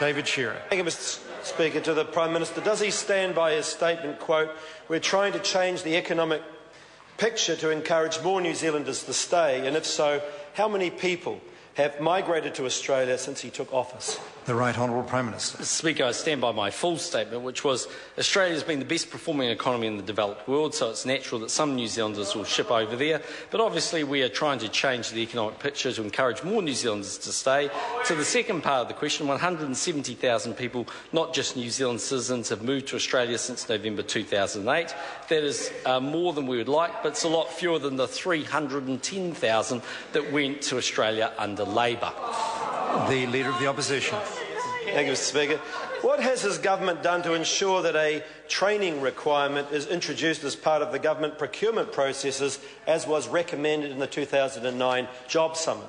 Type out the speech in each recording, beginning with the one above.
David Shearer. Thank you, Mr Speaker. To the Prime Minister, does he stand by his statement, quote, "We're trying to change the economic picture to encourage more New Zealanders to stay, and if so, how many people have migrated to Australia since he took office?" The Right Honourable Prime Minister. Mr Speaker, I stand by my full statement, which was Australia has been the best performing economy in the developed world, so it's natural that some New Zealanders will ship over there. But obviously we are trying to change the economic picture to encourage more New Zealanders to stay. To the second part of the question, 170,000 people, not just New Zealand citizens, have moved to Australia since November 2008. That is more than we would like, but it's a lot fewer than the 310,000 that went to Australia under Labor. The Leader of the Opposition. Thank you, Mr Speaker. What has his government done to ensure that a training requirement is introduced as part of the government procurement processes, as was recommended in the 2009 Job Summit?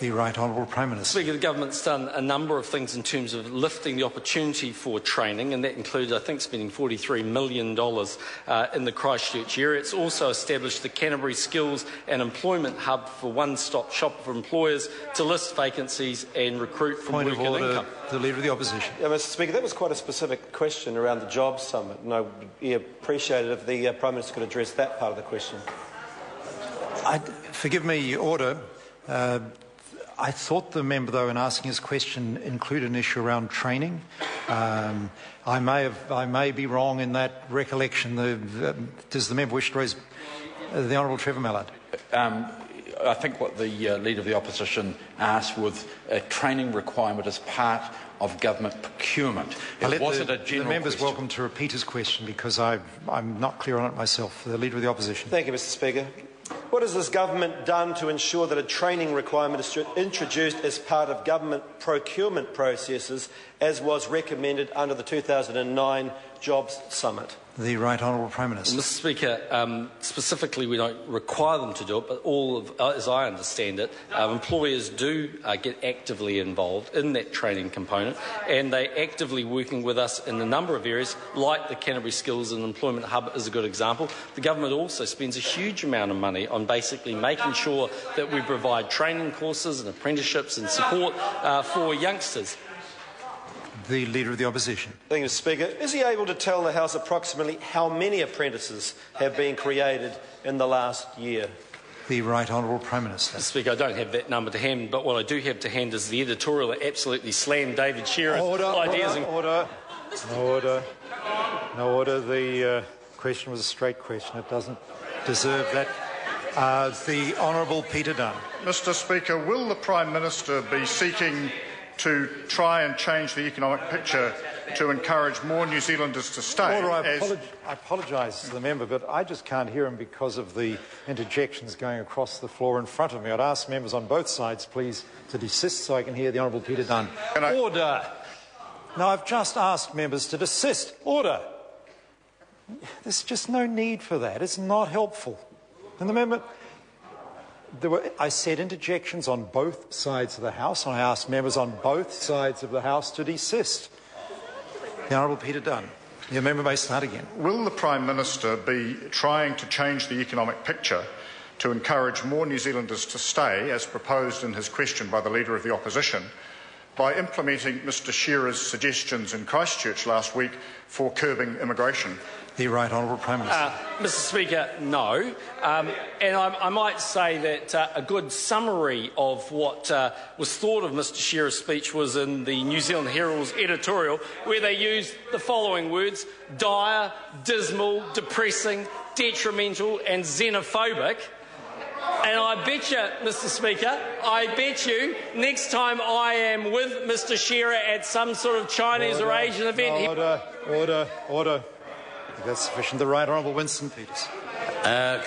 The Right Honourable Prime Minister. Speaker, the government's done a number of things in terms of lifting the opportunity for training, and that includes, I think, spending $43 million in the Christchurch area. It's also established the Canterbury Skills and Employment Hub for one-stop shop for employers to list vacancies and recruit from work and income. The Leader of the Opposition. Yeah, Mr Speaker, that was quite a specific question around the Jobs Summit, and I would appreciate it if the Prime Minister could address that part of the question. Forgive me, Order. I thought the member, though, in asking his question, included an issue around training. I may be wrong in that recollection. Does the member wish to raise the Honourable Trevor Mallard? I think what the Leader of the Opposition asked was a training requirement as part of government procurement. The member's welcome to repeat his question because I'm not clear on it myself. The Leader of the Opposition. Thank you, Mr Speaker. What has this government done to ensure that a training requirement is introduced as part of government procurement processes, as was recommended under the 2009 Jobs Summit? The Right Honourable Prime Minister. Mr Speaker, specifically we don't require them to do it, but all of, as I understand it, employers do get actively involved in that training component, and they're actively working with us in a number of areas, like the Canterbury Skills and Employment Hub is a good example. The government also spends a huge amount of money on basically making sure that we provide training courses and apprenticeships and support for youngsters. The Leader of the Opposition. Thank you, Mr Speaker. Is he able to tell the House approximately how many apprentices have been created in the last year? The Right Honourable Prime Minister. Mr Speaker, I don't have that number to hand, but what I do have to hand is the editorial that absolutely slammed David Shearer's ideas. Order. The question was a straight question. It doesn't deserve that. The Honourable Peter Dunne. Mr Speaker, will the Prime Minister be seeking to try and change the economic picture to encourage more New Zealanders to stay? Order, I apologise to the member, but I just can't hear him because of the interjections going across the floor in front of me. I'd ask members on both sides, please, to desist so I can hear the Honourable Peter Dunne. Order! Now, I've just asked members to desist. Order! There's just no need for that. It's not helpful. And the member... I said interjections on both sides of the House, and I asked members on both sides of the House to desist. The Honourable Peter Dunne. The member may start again. Will the Prime Minister be trying to change the economic picture to encourage more New Zealanders to stay, as proposed in his question by the Leader of the Opposition, by implementing Mr Shearer's suggestions in Christchurch last week for curbing immigration? The Right Honourable Prime Minister. Mr Speaker, no. And I might say that a good summary of what was thought of Mr Shearer's speech was in the New Zealand Herald's editorial, where they used the following words: dire, dismal, depressing, detrimental and xenophobic. And I bet you, Mr Speaker, I bet you next time I am with Mr Shearer at some sort of Chinese or Asian event... Order. That's sufficient. The Right Honourable Winston Peters.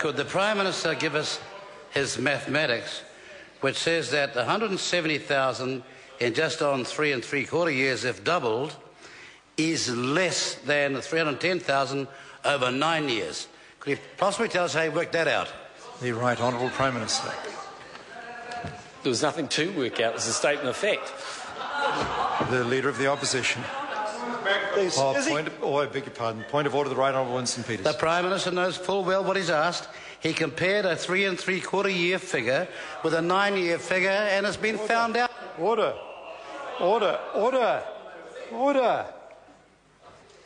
Could the Prime Minister give us his mathematics, which says that 170,000 in just on 3 3/4 years, if doubled, is less than 310,000 over 9 years? Could he possibly tell us how he worked that out? The Right Honourable Prime Minister. There was nothing to work out. It was a statement of fact. The Leader of the Opposition. I beg your pardon. Point of order, the Right Honourable Winston Peters. The Prime Minister knows full well what he's asked. He compared a 3 3/4 year figure with a 9 year figure, and it's been found out. Order. Order, order, order.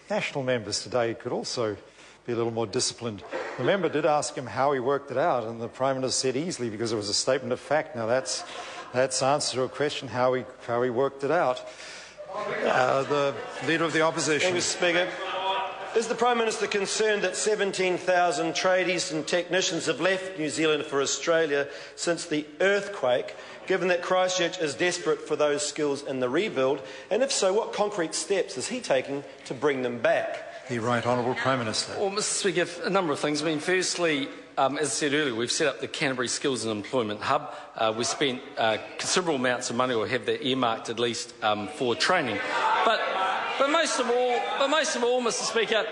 National members today could also be a little more disciplined. The member did ask him how he worked it out, and the Prime Minister said easily because it was a statement of fact. Now that's answer to a question how he worked it out. The Leader of the Opposition. Thank you, Speaker. Is the Prime Minister concerned that 17,000 tradies and technicians have left New Zealand for Australia since the earthquake, given that Christchurch is desperate for those skills in the rebuild? And if so, what concrete steps is he taking to bring them back? The Right Honourable Prime Minister. Well, Mr. Speaker, a number of things. I mean, firstly, as I said earlier, we've set up the Canterbury Skills and Employment Hub. We've spent considerable amounts of money, or have that earmarked at least, for training. But most of all, Mr. Speaker,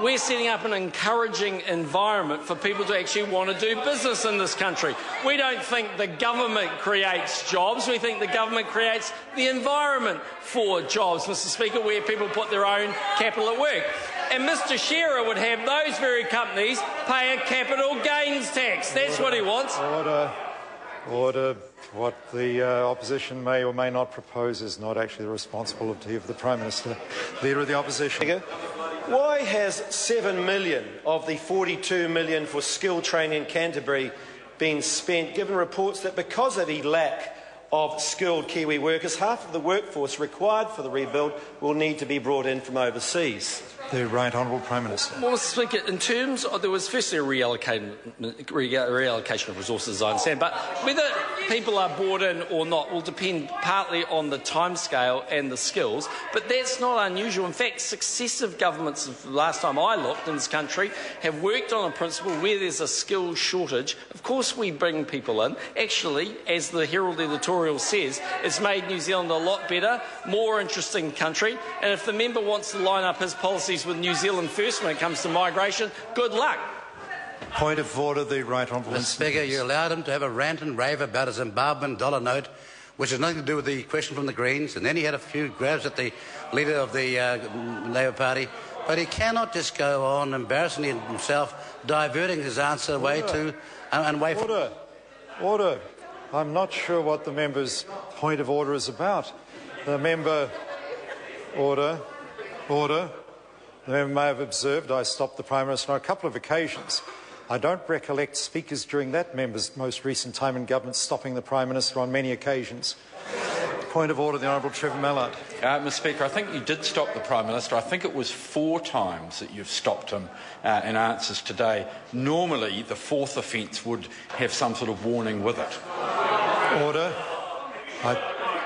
we're setting up an encouraging environment for people to actually want to do business in this country. We don't think the government creates jobs. We think the government creates the environment for jobs, Mr. Speaker, where people put their own capital at work. And Mr. Shearer would have those very companies pay a capital gains tax. That's what he wants. Order. Order. What the opposition may or may not propose is not actually the responsibility of the Prime Minister. Leader of the Opposition. Why has 7 million of the 42 million for skill training in Canterbury been spent, given reports that because of the lack of skilled Kiwi workers, half of the workforce required for the rebuild will need to be brought in from overseas? The Right Honourable Prime Minister. Well, Mr. Speaker, in terms of, there was firstly a reallocation of resources, as I understand, but whether people are brought in or not will depend partly on the timescale and the skills, but that's not unusual. In fact, successive governments, the last time I looked in this country, have worked on a principle where there's a skill shortage. Of course we bring people in. Actually, as the Herald editorial says, it's made New Zealand a lot better, more interesting country, and if the member wants to line up his policies with New Zealand first when it comes to migration, good luck. Point of order, the Right Honourable Mr. Speaker, you allowed him to have a rant and rave about a Zimbabwean dollar note, which has nothing to do with the question from the Greens, and then he had a few grabs at the leader of the Labour Party. But he cannot just go on embarrassing himself, diverting his answer away to... Order. Order. I'm not sure what the member's point of order is about. The member... Order. Order. The member may have observed I stopped the Prime Minister on a couple of occasions. I don't recollect speakers during that member's most recent time in government stopping the Prime Minister on many occasions. Point of order, the Honourable Trevor Mallard. Mr. Speaker, I think you did stop the Prime Minister. I think it was 4 times that you've stopped him in answers today. Normally, the 4th offence would have some sort of warning with it. Order.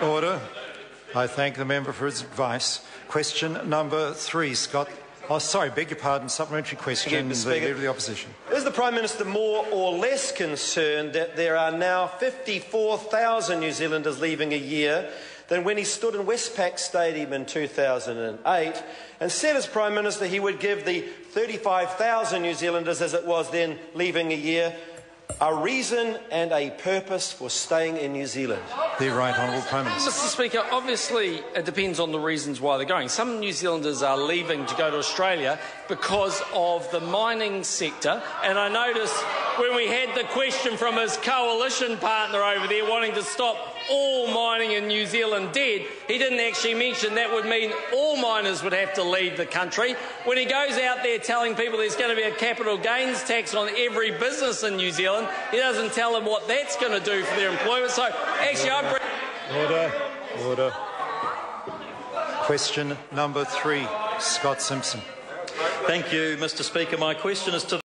Order. I thank the member for his advice. Question number 3, Scott. Oh, sorry, beg your pardon, supplementary question, the Leader of the Opposition. Is the Prime Minister more or less concerned that there are now 54,000 New Zealanders leaving a year than when he stood in Westpac Stadium in 2008 and said as Prime Minister he would give the 35,000 New Zealanders, as it was then, leaving a year, a reason and a purpose for staying in New Zealand? The Right Honourable Prime Minister. Mr. Speaker, obviously it depends on the reasons why they're going. Some New Zealanders are leaving to go to Australia because of the mining sector, and I noticed when we had the question from his coalition partner over there wanting to stop all mining in New Zealand dead, he didn't actually mention that would mean all miners would have to leave the country. When he goes out there telling people there's going to be a capital gains tax on every business in New Zealand, he doesn't tell them what that's going to do for their employment. So actually I bring... Order. Order. Question number 3, Scott Simpson. Thank you, Mr. Speaker. My question is to